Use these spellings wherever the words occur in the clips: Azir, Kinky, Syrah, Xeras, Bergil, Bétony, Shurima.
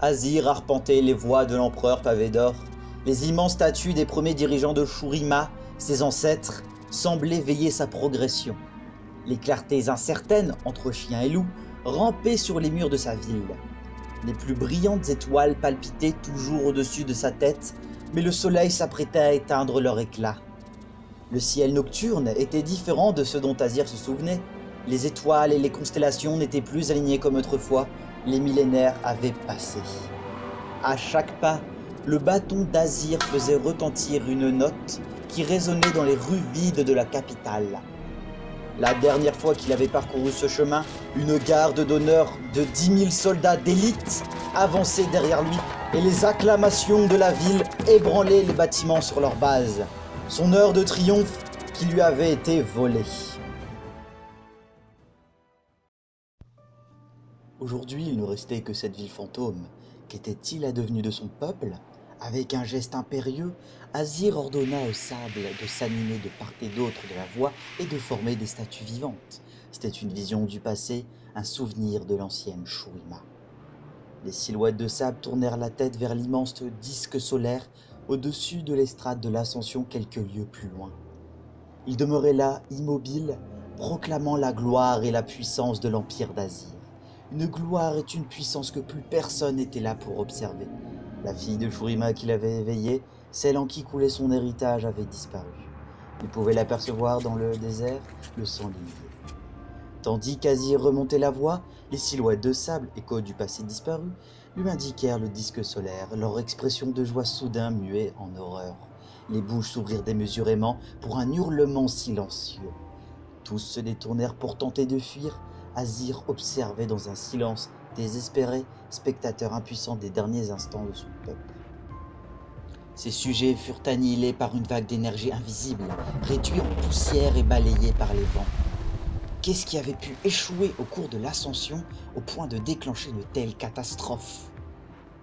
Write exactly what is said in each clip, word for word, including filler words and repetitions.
Azir arpentait les voies de l'empereur pavé d'or. Les immenses statues des premiers dirigeants de Shurima, ses ancêtres, semblaient veiller sa progression. Les clartés incertaines entre chiens et loups rampaient sur les murs de sa ville. Les plus brillantes étoiles palpitaient toujours au-dessus de sa tête, mais le soleil s'apprêtait à éteindre leur éclat. Le ciel nocturne était différent de ce dont Azir se souvenait. Les étoiles et les constellations n'étaient plus alignées comme autrefois, les millénaires avaient passé. À chaque pas, le bâton d'Azir faisait retentir une note qui résonnait dans les rues vides de la capitale. La dernière fois qu'il avait parcouru ce chemin, une garde d'honneur de dix mille soldats d'élite avançait derrière lui et les acclamations de la ville ébranlaient les bâtiments sur leur base. Son heure de triomphe qui lui avait été volée. Aujourd'hui, il ne restait que cette ville fantôme. Qu'était-il advenu de son peuple ? Avec un geste impérieux, Azir ordonna au sable de s'animer de part et d'autre de la voie et de former des statues vivantes. C'était une vision du passé, un souvenir de l'ancienne Shurima. Les silhouettes de sable tournèrent la tête vers l'immense disque solaire au-dessus de l'estrade de l'Ascension quelques lieues plus loin. Il demeurait là, immobile, proclamant la gloire et la puissance de l'Empire d'Azir. Une gloire est une puissance que plus personne n'était là pour observer. La fille de Shurima qui l'avait éveillée, celle en qui coulait son héritage, avait disparu. Il pouvait l'apercevoir dans le désert, le sang lié. Tandis qu'Azir remontait la voie, les silhouettes de sable, écho du passé disparu, lui indiquèrent le disque solaire, leur expression de joie soudain muée en horreur. Les bouches s'ouvrirent démesurément pour un hurlement silencieux. Tous se détournèrent pour tenter de fuir. Azir observait dans un silence désespéré, spectateur impuissant des derniers instants de son peuple. Ses sujets furent annihilés par une vague d'énergie invisible, réduits en poussière et balayés par les vents. Qu'est-ce qui avait pu échouer au cours de l'ascension au point de déclencher de telles catastrophes?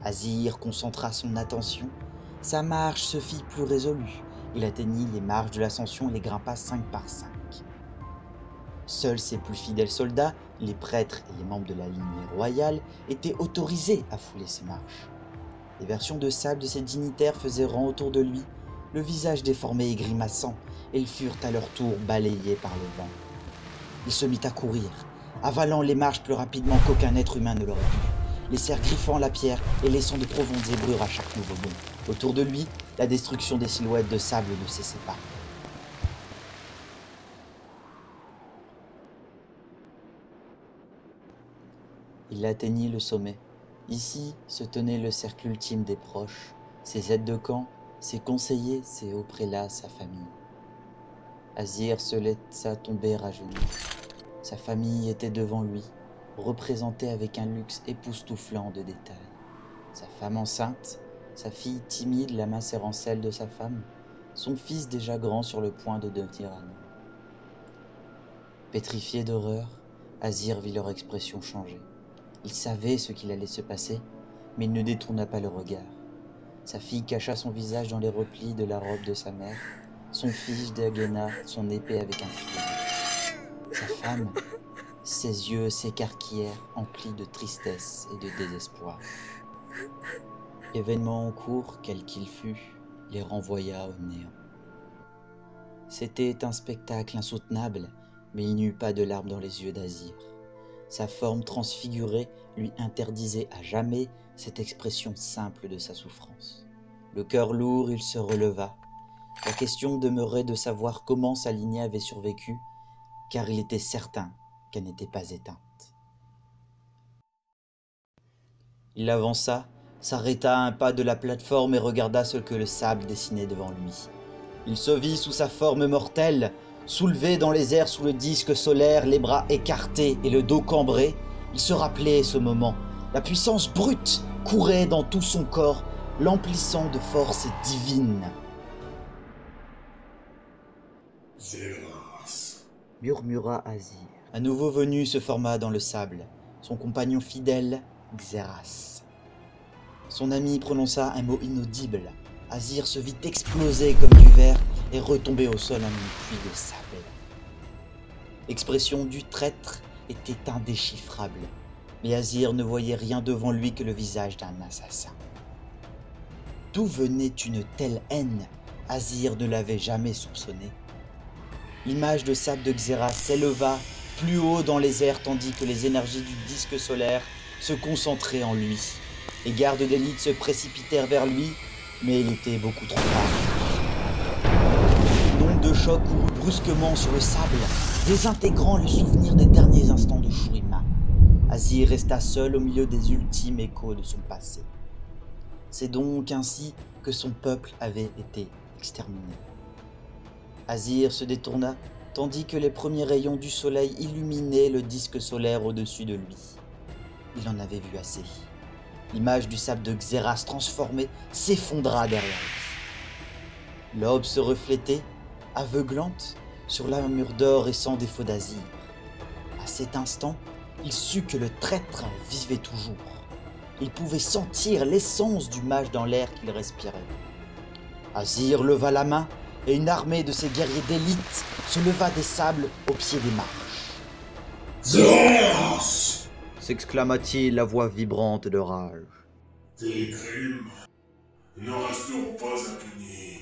Azir concentra son attention. Sa marche se fit plus résolue. Il atteignit les marches de l'ascension et les grimpa cinq par cinq. Seuls ses plus fidèles soldats, les prêtres et les membres de la lignée royale, étaient autorisés à fouler ses marches. Les versions de sable de ses dignitaires faisaient rang autour de lui, le visage déformé et grimaçant, et ils furent à leur tour balayés par le vent. Il se mit à courir, avalant les marches plus rapidement qu'aucun être humain ne l'aurait pu, les serres griffant la pierre et laissant de profondes ébrures à chaque nouveau bond. Autour de lui, la destruction des silhouettes de sable ne cessait pas. Il atteignit le sommet. Ici se tenait le cercle ultime des proches, ses aides de camp, ses conseillers, ses hauts prélats, sa famille. Azir se laissa tomber à genoux. Sa famille était devant lui, représentée avec un luxe époustouflant de détails. Sa femme enceinte, sa fille timide la macérant celle de sa femme, son fils déjà grand sur le point de devenir âne. Pétrifié d'horreur, Azir vit leur expression changer. Il savait ce qu'il allait se passer, mais il ne détourna pas le regard. Sa fille cacha son visage dans les replis de la robe de sa mère. Son fils dégaina son épée avec un fil. Sa femme, ses yeux s'écarquillèrent, emplis de tristesse et de désespoir. L'événement en cours, quel qu'il fût, les renvoya au néant. C'était un spectacle insoutenable, mais il n'y eut pas de larmes dans les yeux d'Azir. Sa forme transfigurée lui interdisait à jamais cette expression simple de sa souffrance. Le cœur lourd, il se releva. La question demeurait de savoir comment sa lignée avait survécu, car il était certain qu'elle n'était pas éteinte. Il avança, s'arrêta à un pas de la plateforme et regarda ce que le sable dessinait devant lui. Il se vit sous sa forme mortelle, soulevé dans les airs sous le disque solaire, les bras écartés et le dos cambré, il se rappelait ce moment. La puissance brute courait dans tout son corps, l'emplissant de force divine. Xeras, murmura Azir. Un nouveau venu se forma dans le sable, son compagnon fidèle, Xeras. Son ami prononça un mot inaudible. Azir se vit exploser comme du verre et retomber au sol en une pluie de sable. L'expression du traître était indéchiffrable. mais Azir ne voyait rien devant lui que le visage d'un assassin. D'où venait une telle haine? Azir ne l'avait jamais soupçonné. L'image de sable de Xeras s'éleva plus haut dans les airs tandis que les énergies du disque solaire se concentraient en lui. Les gardes d'élite se précipitèrent vers lui, mais il était beaucoup trop tard. Une onde de choc courut brusquement sur le sable, désintégrant le souvenir des derniers instants de Shurima. Azir resta seul au milieu des ultimes échos de son passé. C'est donc ainsi que son peuple avait été exterminé. Azir se détourna, tandis que les premiers rayons du soleil illuminaient le disque solaire au-dessus de lui. Il en avait vu assez. L'image du sable de Xeras transformé s'effondra derrière lui. L'aube se reflétait, aveuglante, sur l'armure d'or et sans défaut d'Azir. À cet instant, il sut que le traître vivait toujours. Il pouvait sentir l'essence du mage dans l'air qu'il respirait. Azir leva la main, et une armée de ses guerriers d'élite se leva des sables au pied des marches. Xeras ! S'exclama-t-il à voix vibrante de rage. Tes crimes ne resteront pas impunis.